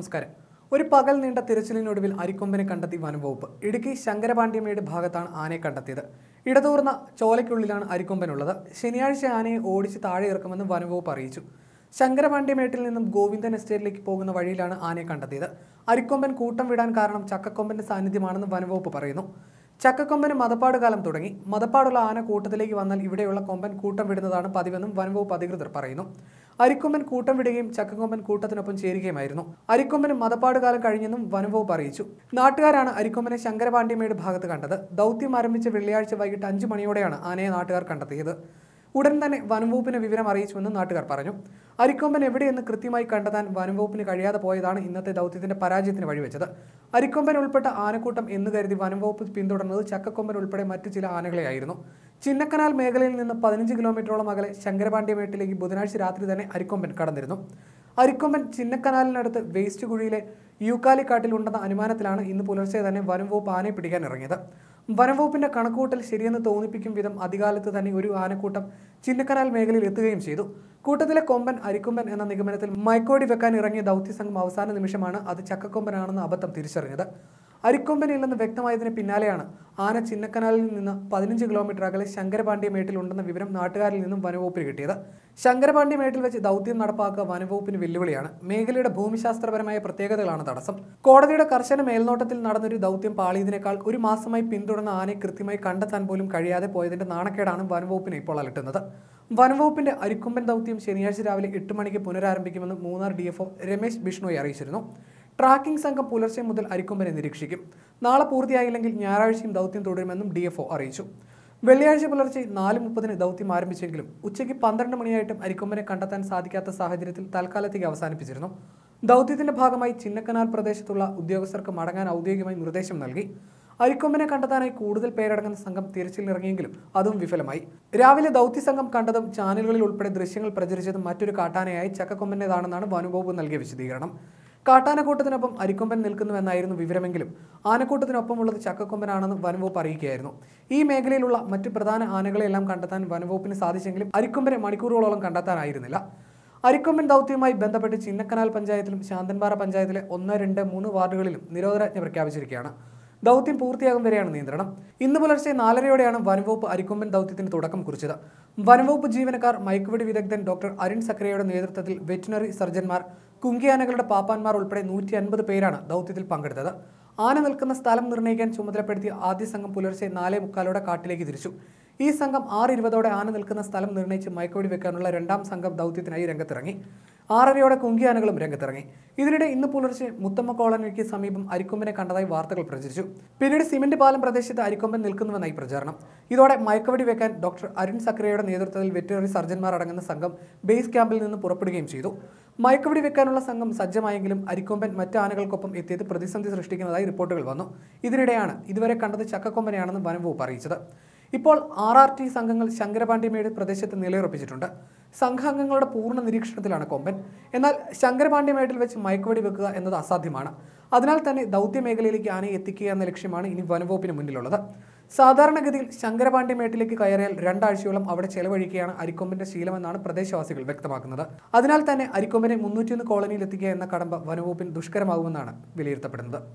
നമസ്കാരം. ഒരു പകൽ നീണ്ട തിരച്ചിലിനൊടുവിൽ അരിക്കൊമ്പനെ കണ്ടെത്തി വനംവകുപ്പ്. ഇടുക്കി ശങ്കരപാണ്ഡ്യമയുടെ ഭാഗത്താണ് ആനയെ കണ്ടെത്തിയത്. ഇടതൂർന്ന ചോലയ്ക്കുള്ളിലാണ് അരിക്കൊമ്പനുള്ളത്. ശനിയാഴ്ച ആനയെ ഓടിച്ച് താഴെ ഇറക്കുമെന്ന് വനംവകുപ്പ് അറിയിച്ചു. ശങ്കരപാണ്ഡ്യമേട്ടിൽ നിന്നും ഗോവിന്ദൻ എസ്റ്റേറ്റിലേക്ക് പോകുന്ന വഴിയിലാണ് ആനയെ കണ്ടെത്തിയത്. അരിക്കൊമ്പൻ കൂട്ടം വിടാൻ കാരണം ചക്കക്കൊമ്പന്റെ സാന്നിധ്യമാണെന്ന് വനംവകുപ്പ് പറയുന്നു. ചക്കക്കൊമ്പന് മതപ്പാട് കാലം തുടങ്ങി. മതപ്പാടുള്ള ആന കൂട്ടത്തിലേക്ക് വന്നാൽ ഇവിടെയുള്ള കൊമ്പൻ കൂട്ടം വിടുന്നതാണ് പതിവെന്നും വനംവകുപ്പ് അധികൃതർ പറയുന്നു. അരിക്കൊമ്പൻ കൂട്ടം വിടുകയും ചക്കക്കൊമ്പൻ കൂട്ടത്തിനൊപ്പം ചേരുകയുമായിരുന്നു. അരിക്കൊമ്പന് മതപ്പാട് കാലം കഴിഞ്ഞെന്നും വനംവകുപ്പ് അറിയിച്ചു. നാട്ടുകാരാണ് അരിക്കൊമ്പനെ ശങ്കരപാണ്ഡ്യമേട് ഭാഗത്ത് കണ്ടത്. ദൗത്യം ആരംഭിച്ച വെള്ളിയാഴ്ച വൈകിട്ട് 5 മണിയോടെയാണ് ആനയെ നാട്ടുകാർ കണ്ടെത്തിയത്. ഉടൻ തന്നെ വനംവകുപ്പിന് വിവരം അറിയിച്ചുവെന്ന് നാട്ടുകാർ പറഞ്ഞു. അരിക്കൊമ്പൻ എവിടെയെന്ന് കൃത്യമായി കണ്ടെത്താൻ വനംവകുപ്പിന് കഴിയാതെ പോയതാണ് ഇന്നത്തെ ദൗത്യത്തിന്റെ പരാജയത്തിന് വഴിവെച്ചത്. അരിക്കൊമ്പൻ ഉൾപ്പെട്ട ആനക്കൂട്ടം എന്ന് കരുതി വനംവകുപ്പ് പിന്തുടർന്നത് ചക്കക്കൊമ്പൻ ഉൾപ്പെടെ മറ്റു ചില ആനകളെയായിരുന്നു. ചിന്നക്കനാൽ മേഖലയിൽ നിന്ന് 15 കിലോമീറ്ററോളം അകലെ ശങ്കരപാണ്ഡ്യമേട്ടിലേക്ക് ബുധനാഴ്ച രാത്രി തന്നെ അരിക്കൊമ്പൻ കടന്നിരുന്നു. അരിക്കൊമ്പൻ ചിന്നക്കനാലിനടുത്ത് വേസ്റ്റ് കുഴിയിലെ യൂക്കാലിക്കാട്ടിലുണ്ടെന്ന അനുമാനത്തിലാണ് ഇന്ന് പുലർച്ചെ തന്നെ വനംവകുപ്പ് ആനയെ പിടിക്കാൻ ഇറങ്ങിയത്. വനംവകുപ്പിന്റെ കണക്കുകൂട്ടൽ ശരിയെന്ന് തോന്നിപ്പിക്കും വിധം അതികാലത്ത് തന്നെ ഒരു ആനക്കൂട്ടം ചിന്നക്കനാൽ മേഖലയിൽ എത്തുകയും ചെയ്തു. കൂട്ടത്തിലെ കൊമ്പൻ അരിക്കൊമ്പൻ എന്ന നിഗമനത്തിൽ മൈക്കോടി വെക്കാൻ ഇറങ്ങിയ ദൗത്യസംഘം അവസാന നിമിഷമാണ് അത് ചക്കക്കൊമ്പനാണെന്ന് അബദ്ധം തിരിച്ചറിഞ്ഞത്. അരിക്കൊമ്പനില്ലെന്ന് വ്യക്തമായതിന് പിന്നാലെയാണ് ആന ചിന്നക്കനാലിൽ നിന്ന് 15 കിലോമീറ്റർ അകലെ ശങ്കരപാണ്ഡ്യമേട്ടിലുണ്ടെന്ന വിവരം നാട്ടുകാരിൽ നിന്നും വനംവകുപ്പിന് കിട്ടിയത്. ശങ്കരപാണ്ഡ്യമേട്ടിൽ വെച്ച് ദൗത്യം നടപ്പാക്കുക വനംവകുപ്പിന് വെല്ലുവിളിയാണ്. മേഖലയുടെ ഭൂമിശാസ്ത്രപരമായ പ്രത്യേകതകളാണ് തടസ്സം. കോടതിയുടെ കർശന മേൽനോട്ടത്തിൽ നടന്നൊരു ദൗത്യം പാളിയതിനേക്കാൾ 1 മാസമായി പിന്തുടർന്ന ആനയെ കൃത്യമായി കണ്ടെത്താൻ പോലും കഴിയാതെ പോയതിന്റെ നാണക്കേടാണ് വനംവകുപ്പിനെ ഇപ്പോൾ അലട്ടുന്നത്. വനംവകുപ്പിന്റെ അരിക്കൊമ്പൻ ദൗത്യം ശനിയാഴ്ച രാവിലെ 8 മണിക്ക് പുനരാരംഭിക്കുമെന്ന് മൂന്നാർ DFO രമേശ് ബിഷ്ണോയി അറിയിച്ചിരുന്നു. ട്രാക്കിംഗ് സംഘം പുലർച്ചെ മുതൽ അരിക്കൊമ്പനെ നിരീക്ഷിക്കും. നാളെ പൂർത്തിയായില്ലെങ്കിൽ ഞായറാഴ്ചയും ദൗത്യം തുടരുമെന്നും DFO അറിയിച്ചു. വെള്ളിയാഴ്ച പുലർച്ചെ 4:30-ന് ദൗത്യം ആരംഭിച്ചെങ്കിലും ഉച്ചയ്ക്ക് 12 മണിയായിട്ടും അരിക്കൊമ്പനെ കണ്ടെത്താൻ സാധിക്കാത്ത സാഹചര്യത്തിൽ തൽക്കാലത്തേക്ക് അവസാനിപ്പിച്ചിരുന്നു. ദൗത്യത്തിന്റെ ഭാഗമായി ചിന്നക്കനാൽ പ്രദേശത്തുള്ള ഉദ്യോഗസ്ഥർക്ക് മടങ്ങാൻ ഔദ്യോഗികമായി നിർദ്ദേശം നൽകി. അരിക്കൊമ്പനെ കണ്ടെത്താനായി കൂടുതൽ പേരടങ്ങുന്ന സംഘം തിരച്ചിലിറങ്ങിയെങ്കിലും അതും വിഫലമായി. രാവിലെ ദൗത്യസംഘം കണ്ടതും ചാനലുകളിൽ ഉൾപ്പെടെ ദൃശ്യങ്ങൾ പ്രചരിച്ചതും മറ്റൊരു കാട്ടാനയായി ചക്കക്കൊമ്പന്റേതാണെന്നാണ് വനംവകുപ്പ് നൽകിയ വിശദീകരണം. കാട്ടാനക്കൂട്ടത്തിനൊപ്പം അരിക്കൊമ്പൻ നിൽക്കുന്നുവെന്നായിരുന്നു വിവരമെങ്കിലും ആനക്കൂട്ടത്തിനൊപ്പമുള്ളത് ചക്കക്കൊമ്പനാണെന്ന് വനംവകുപ്പ് അറിയിക്കുകയായിരുന്നു. ഈ മേഖലയിലുള്ള മറ്റു പ്രധാന ആനകളെല്ലാം കണ്ടെത്താൻ വനംവകുപ്പിന് സാധിച്ചെങ്കിലും അരിക്കൊമ്പനെ മണിക്കൂറുകളോളം കണ്ടെത്താനായിരുന്നില്ല. അരിക്കൊമ്പൻ ദൗത്യവുമായി ബന്ധപ്പെട്ട് ചിന്നക്കനാൽ പഞ്ചായത്തിലും ശാന്തൻപാറ പഞ്ചായത്തിലെ 1, 2, 3 വാർഡുകളിലും നിരോധനാജ്ഞ പ്രഖ്യാപിച്ചിരിക്കുകയാണ്. ദൗത്യം പൂർത്തിയാകും വരെയാണ് നിയന്ത്രണം. ഇന്ന് പുലർച്ചെ 4:30യോടെയാണ് വനംവകുപ്പ് അരിക്കൊമ്പൻ ദൗത്യത്തിന് തുടക്കം കുറിച്ചത്. വനംവകുപ്പ് ജീവനക്കാർ, മയക്കുവെടി വിദഗ്ധൻ ഡോക്ടർ അരുൺ സക്രിയയുടെ നേതൃത്വത്തിൽ വെറ്റിനറി സർജന്മാർ, കുങ്കിയാനകളുടെ പാപ്പാന്മാർ ഉൾപ്പെടെ 150 പേരാണ് ദൗത്യത്തിൽ പങ്കെടുത്തത്. ആന നിൽക്കുന്ന സ്ഥലം നിർണ്ണയിക്കാൻ ചുമതലപ്പെടുത്തിയ ആദ്യ സംഘം പുലർച്ചെ 4:45 കാട്ടിലേക്ക് തിരിച്ചു. ഈ സംഘം 6:20 ആന നിൽക്കുന്ന സ്ഥലം നിർണ്ണയിച്ച് മയക്കുവെടി വെക്കാനുള്ള രണ്ടാം സംഘം ദൗത്യത്തിനായി രംഗത്തിറങ്ങി. 6:30 കുങ്കിയാനകളും രംഗത്തിറങ്ങി. ഇതിനിടെ ഇന്ന് പുലർച്ചെ മുത്തമ്മ കോളനിക്ക് സമീപം അരിക്കൊമ്പനെ കണ്ടതായി വാർത്തകൾ പ്രചരിച്ചു. പിന്നീട് സിമന്റ് പാലം പ്രദേശത്ത് അരിക്കൊമ്പൻ നിൽക്കുന്നുവെന്നായി പ്രചാരണം. ഇതോടെ മയക്കുവെടി വെക്കാൻ ഡോക്ടർ അരുൺ സക്രിയയുടെ നേതൃത്വത്തിൽ വെറ്ററിനറി സർജന്മാർ അടങ്ങുന്ന സംഘം ബേസ് ക്യാമ്പിൽ നിന്ന് പുറപ്പെടുകയും ചെയ്തു. മയക്കുവെടി വെക്കാനുള്ള സംഘം സജ്ജമായെങ്കിലും അരിക്കൊമ്പൻ മറ്റ് ആനകൾക്കൊപ്പം എത്തിയത് പ്രതിസന്ധി സൃഷ്ടിക്കുന്നതായി റിപ്പോർട്ടുകൾ വന്നു. ഇതിനിടെയാണ് ഇതുവരെ കണ്ടത് ചക്കക്കൊമ്പനെയാണെന്ന് വനംവകുപ്പ് അറിയിച്ചത്. ഇപ്പോൾ RRT സംഘങ്ങൾ ശങ്കരപാണ്ഡ്യമേട് പ്രദേശത്ത് നിലയുറപ്പിച്ചിട്ടുണ്ട്. സംഘാംഗങ്ങളുടെ പൂർണ്ണ നിരീക്ഷണത്തിലാണ് കൊമ്പൻ. എന്നാൽ ശങ്കരപാണ്ഡ്യമേട്ടിൽ വെച്ച് മയക്കുവെടി വെക്കുക എന്നത് അസാധ്യമാണ്. അതിനാൽ തന്നെ ദൗത്യ മേഖലയിലേക്ക് ആനയെ എത്തിക്കുക എന്ന ലക്ഷ്യമാണ് ഇനി വനംവകുപ്പിന് മുന്നിലുള്ളത്. സാധാരണഗതിയിൽ ശങ്കരപാണ്ഡ്യമേട്ടിലേക്ക് കയറിയാൽ 2 ആഴ്ചയോളം അവിടെ ചെലവഴിക്കുകയാണ് അരിക്കൊമ്പന്റെ ശീലമെന്നാണ് പ്രദേശവാസികൾ വ്യക്തമാക്കുന്നത്. അതിനാൽ തന്നെ അരിക്കൊമ്പനെ 301 കോളനിയിൽ എത്തിക്കുക എന്ന കടമ്പ വനംവകുപ്പിന് ദുഷ്കരമാകുമെന്നാണ് വിലയിരുത്തപ്പെടുന്നത്.